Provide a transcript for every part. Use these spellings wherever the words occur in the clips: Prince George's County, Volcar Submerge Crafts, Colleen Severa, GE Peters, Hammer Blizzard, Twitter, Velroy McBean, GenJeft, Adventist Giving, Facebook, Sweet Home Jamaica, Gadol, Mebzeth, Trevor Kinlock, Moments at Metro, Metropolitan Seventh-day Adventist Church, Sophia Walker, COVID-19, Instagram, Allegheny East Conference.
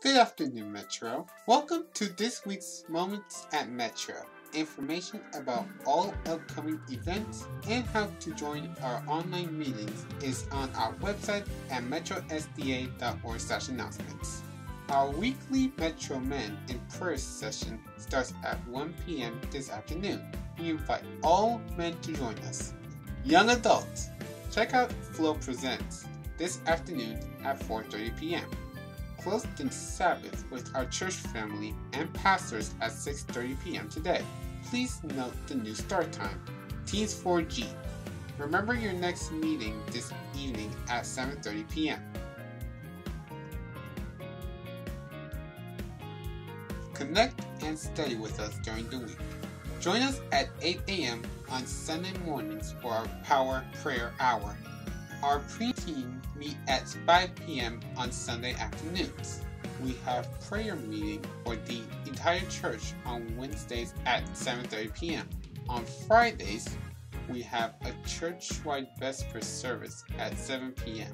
Good afternoon, Metro. Welcome to this week's Moments at Metro. Information about all upcoming events and how to join our online meetings is on our website at metrosda.org/announcements. Our weekly Metro Men in Prayer session starts at 1 p.m. this afternoon. We invite all men to join us. Young adults, check out Flow Presents this afternoon at 4:30 p.m. Close the Sabbath with our church family and pastors at 6:30 p.m. today. Please note the new start time, Teens 4G. Remember your next meeting this evening at 7:30 p.m. Connect and study with us during the week. Join us at 8 a.m. on Sunday mornings for our Power Prayer Hour. Our pre-teen meet at 5 p.m. on Sunday afternoons. We have prayer meeting for the entire church on Wednesdays at 7:30 p.m. On Fridays, we have a church-wide Vesper service at 7 p.m.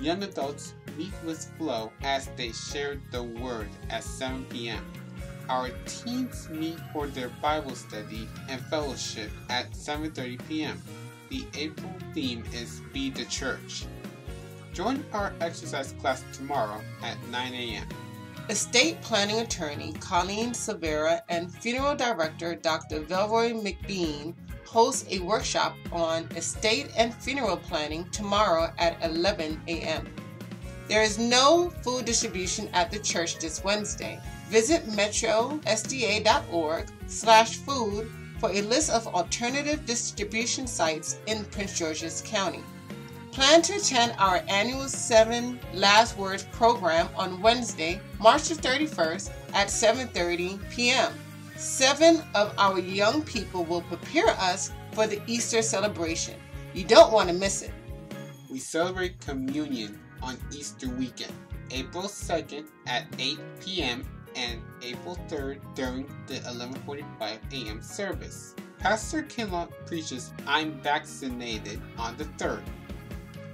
Young adults meet with Flo as they share the Word at 7 p.m. Our teens meet for their Bible study and fellowship at 7:30 p.m. The April theme is Be the Church. Join our exercise class tomorrow at 9 a.m. Estate planning attorney Colleen Severa and funeral director Dr. Velroy McBean host a workshop on estate and funeral planning tomorrow at 11 a.m. There is no food distribution at the church this Wednesday. Visit metrosda.org/food for a list of alternative distribution sites in Prince George's County. Plan to attend our annual 7 Last Words program on Wednesday, March the 31st at 7:30 p.m. 7 of our young people will prepare us for the Easter celebration. You don't want to miss it. We celebrate communion on Easter weekend, April 2nd at 8 p.m. and April 3rd during the 11:45 a.m. service. Pastor Kinlock preaches I'm Vaccinated on the 3rd.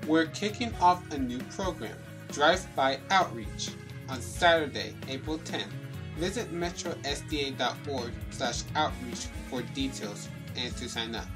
We're kicking off a new program, Drive-By Outreach, on Saturday, April 10th. Visit metrosda.org/outreach for details and to sign up.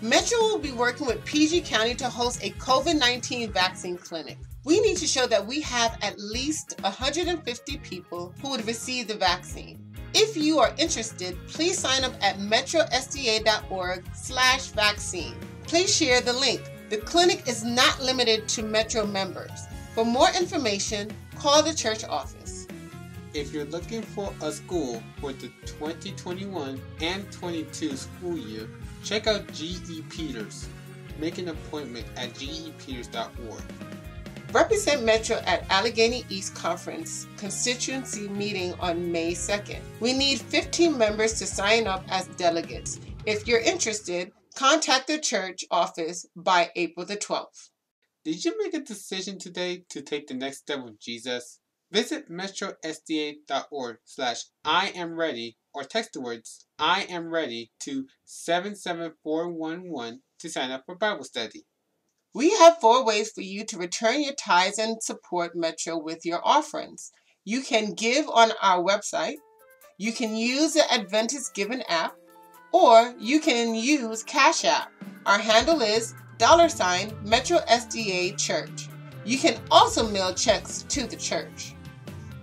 Metro will be working with PG County to host a COVID-19 vaccine clinic. We need to show that we have at least 150 people who would receive the vaccine. If you are interested, please sign up at metrosda.org/vaccine. Please share the link. The clinic is not limited to Metro members. For more information, call the church office. If you're looking for a school for the 2021 and 22 school year, check out GE Peters. Make an appointment at gepeters.org. Represent Metro at Allegheny East Conference constituency meeting on May 2nd. We need 15 members to sign up as delegates. If you're interested, contact the church office by April the 12th. Did you make a decision today to take the next step with Jesus? Visit metrosda.org/I am ready or text the words I am ready to 77411 to sign up for Bible study. We have 4 ways for you to return your tithes and support Metro with your offerings. You can give on our website, you can use the Adventist Giving app, or you can use Cash App. Our handle is $MetroSDA Church. You can also mail checks to the church.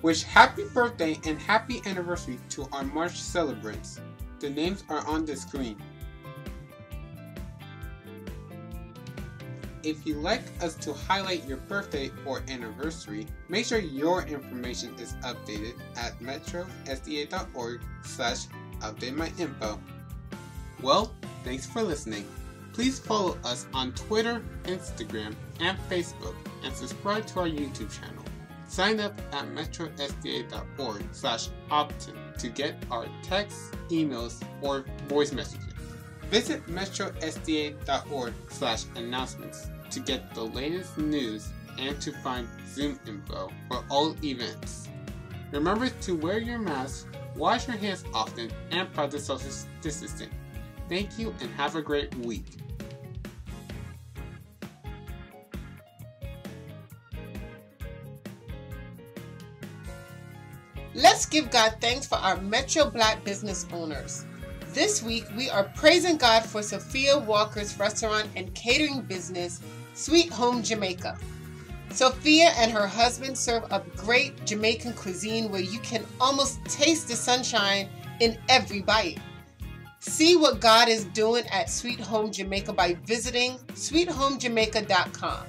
Wish happy birthday and happy anniversary to our March celebrants. The names are on the screen. If you'd like us to highlight your birthday or anniversary, make sure your information is updated at metrosda.org/updatemyinfo. Well, thanks for listening. Please follow us on Twitter, Instagram, and Facebook, and subscribe to our YouTube channel. Sign up at metrosda.org/opt-in to get our texts, emails, or voice messages. Visit metrosda.org/announcements to get the latest news and to find Zoom info for all events. Remember to wear your mask, wash your hands often, and practice social distancing. Thank you and have a great week. Let's give God thanks for our Metro Black business owners. This week, we are praising God for Sophia Walker's restaurant and catering business, Sweet Home Jamaica. Sophia and her husband serve up great Jamaican cuisine where you can almost taste the sunshine in every bite. See what God is doing at Sweet Home Jamaica by visiting sweethomejamaica.com.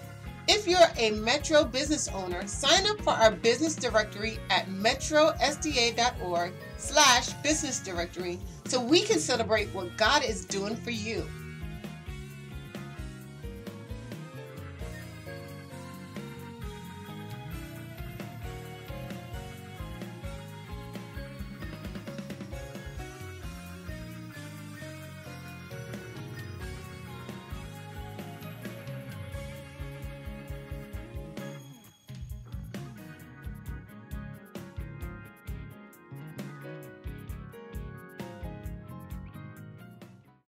If you're a Metro business owner, sign up for our business directory at metrosda.org/businessdirectory so we can celebrate what God is doing for you.